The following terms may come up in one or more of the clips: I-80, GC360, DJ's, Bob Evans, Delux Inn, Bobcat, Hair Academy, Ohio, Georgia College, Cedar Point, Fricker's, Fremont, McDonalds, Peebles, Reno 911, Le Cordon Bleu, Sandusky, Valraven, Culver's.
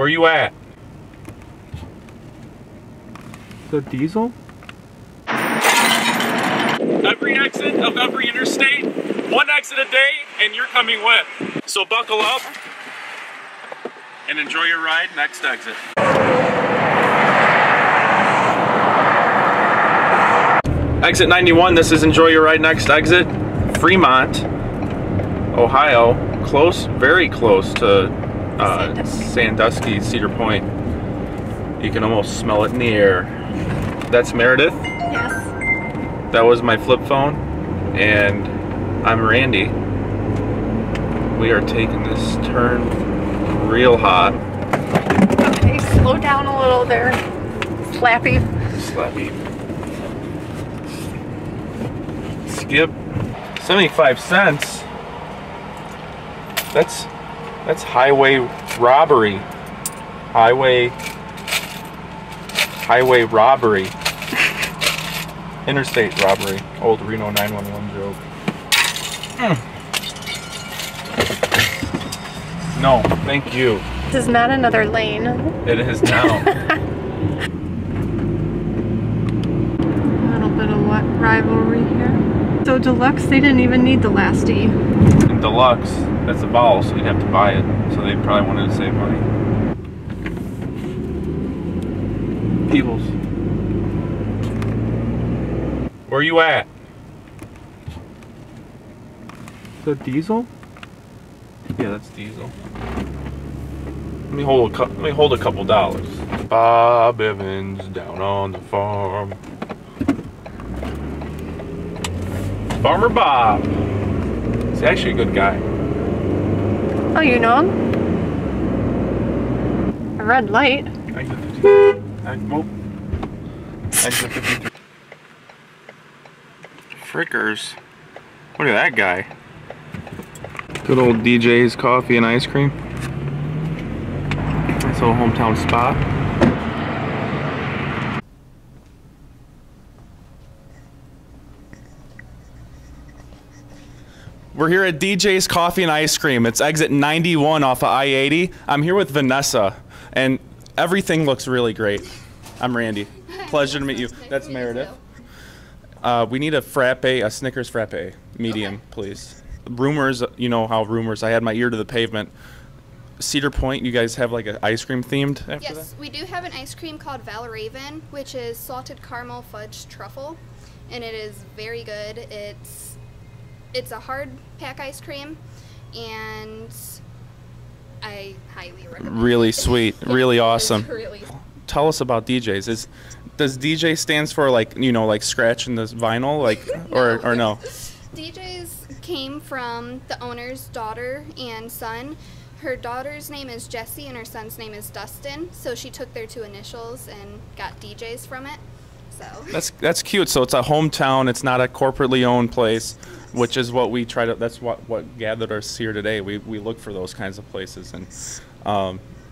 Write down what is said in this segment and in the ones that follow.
Where you at? The diesel? Every exit of every interstate, one exit a day, and you're coming with. So buckle up and enjoy your ride next exit. Exit 91, this is enjoy your ride next exit. Fremont, Ohio, close, very close to Sandusky, Cedar Point. You can almost smell it in the air. That's Meredith. Yes. That was my flip phone, and I'm Randy. We are taking this turn real hot. Okay, slow down a little there. Slappy. Slappy. Skip. 75 cents. That's highway robbery. Highway robbery. Interstate robbery. Old Reno 911 joke. Mm. No, thank you. This is not another lane. It is now. A little bit of what rivalry here. So deluxe, they didn't even need the last E. And deluxe, that's a bottle, so you'd have to buy it. So they probably wanted to save money. Peebles. Where you at? The diesel? Yeah, that's diesel. Let me hold a couple dollars. Bob Evans down on the farm. Farmer Bob. He's actually a good guy. Oh, you know him? A red light. Exit 53. Exit 53. Fricker's. Look at that guy. Good old DJ's coffee and ice cream. Nice old hometown spot. We're here at DJ's Coffee and Ice Cream. It's exit 91 off of I-80. I'm here with Vanessa, and everything looks really great. I'm Randy. Pleasure to meet you. That's Meredith. We need a frappe, a Snickers frappe, medium, okay, please. Rumors, you know how rumors, I had my ear to the pavement. Cedar Point, you guys have like an ice cream themed after that? Yes, we do have an ice cream called Valraven, which is salted caramel fudge truffle, and it is very good. It's a hard pack ice cream, and I highly recommend it. Really sweet, really awesome. Really. Tell us about DJ's. Does DJ stands for like, you know, like scratching the vinyl, like, or no? DJ's came from the owner's daughter and son. Her daughter's name is Jessie and her son's name is Dustin. So she took their two initials and got DJ's from it. So that's cute. So it's a hometown. It's not a corporately owned place, which is what we try to. That's what gathered us here today. We look for those kinds of places. And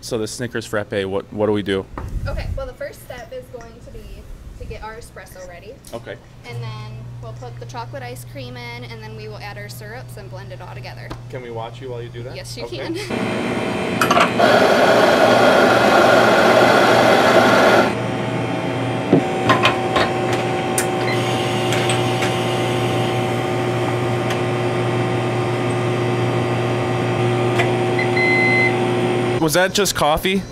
so the Snickers frappe. What do we do? Okay. Well, the first step is going to get our espresso ready. Okay. And then we'll put the chocolate ice cream in, and then we will add our syrups and blend it all together. Can we watch you while you do that? Yes, you okay. can. Was that just coffee?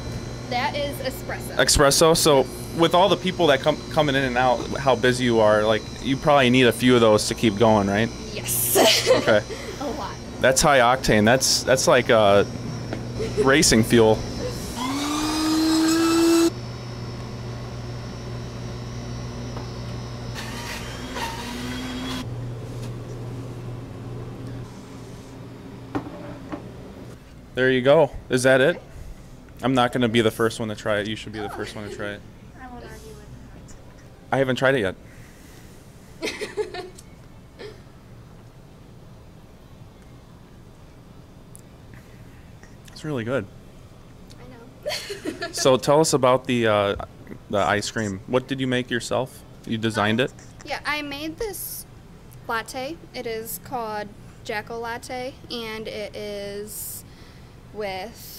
That is espresso. Espresso, so with all the people that coming in and out, how busy you are, like you probably need a few of those to keep going, right? Yes. Okay. A lot. That's high octane. That's like racing fuel. There you go. Is that it? I'm not going to be the first one to try it. You should be the first one to try it. I won't argue with that. I haven't tried it yet. It's really good. I know. So tell us about the ice cream. What did you make yourself? You designed it? Yeah, I made this latte. It is called Jack-o' Latte, and it is with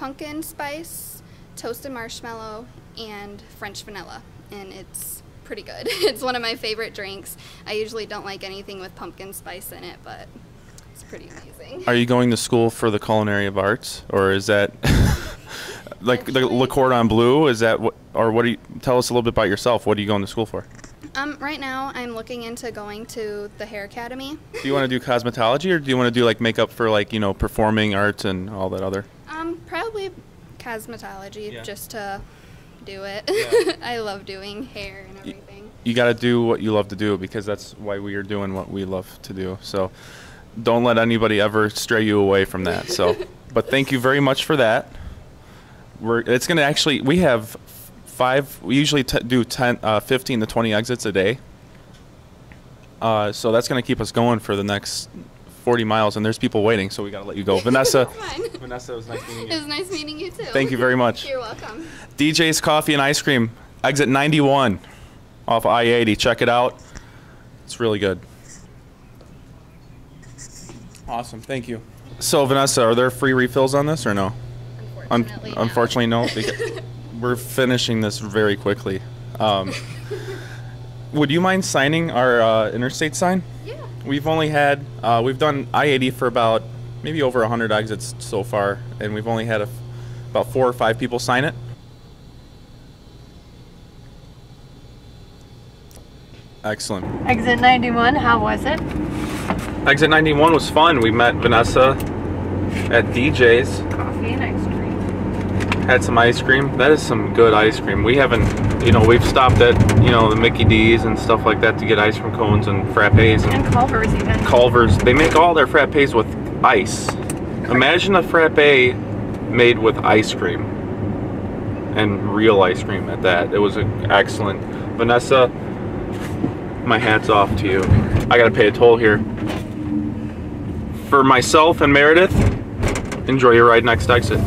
pumpkin spice, toasted marshmallow, and French vanilla, and it's pretty good. It's one of my favorite drinks. I usually don't like anything with pumpkin spice in it, but it's pretty amazing. Are you going to school for the culinary of arts, or is that like the Le Cordon Bleu? Is that what, or what do you, tell us a little bit about yourself. What are you going to school for? Right now I'm looking into going to the Hair Academy. Do you want to do cosmetology, or do you want to do like makeup for like, you know, performing arts and all that other? Probably cosmetology, yeah. Just to do it. Yeah. I love doing hair and everything. You got to do what you love to do, because that's why we are doing what we love to do. So don't let anybody ever stray you away from that. So, but thank you very much for that. It's going to actually, we have five, we usually do 15 to 20 exits a day. So that's going to keep us going for the next 40 miles, and there's people waiting, so we got to let you go. Vanessa, Vanessa, it was nice meeting you. It was nice meeting you too. Thank you very much. You're welcome. DJ's Coffee and Ice Cream, exit 91 off I-80. Check it out. It's really good. Awesome. Thank you. So, Vanessa, are there free refills on this or no? Unfortunately, no. Because we're finishing this very quickly. Would you mind signing our interstate sign? Yeah. We've only had, we've done I-80 for about maybe over 100 exits so far, and we've only had about 4 or 5 people sign it. Excellent. Exit 91, how was it? Exit 91 was fun. We met Vanessa at DJ's. Coffee and ice cream. Had some ice cream. That is some good ice cream. We haven't, you know, we've stopped at, you know, the Mickey D's and stuff like that to get ice cream cones and frappes. And Culver's even. Culver's. They make all their frappes with ice. Correct. Imagine a frappe made with ice cream. And real ice cream at that. It was excellent. Vanessa, my hat's off to you. I gotta pay a toll here. For myself and Meredith, enjoy your ride next exit.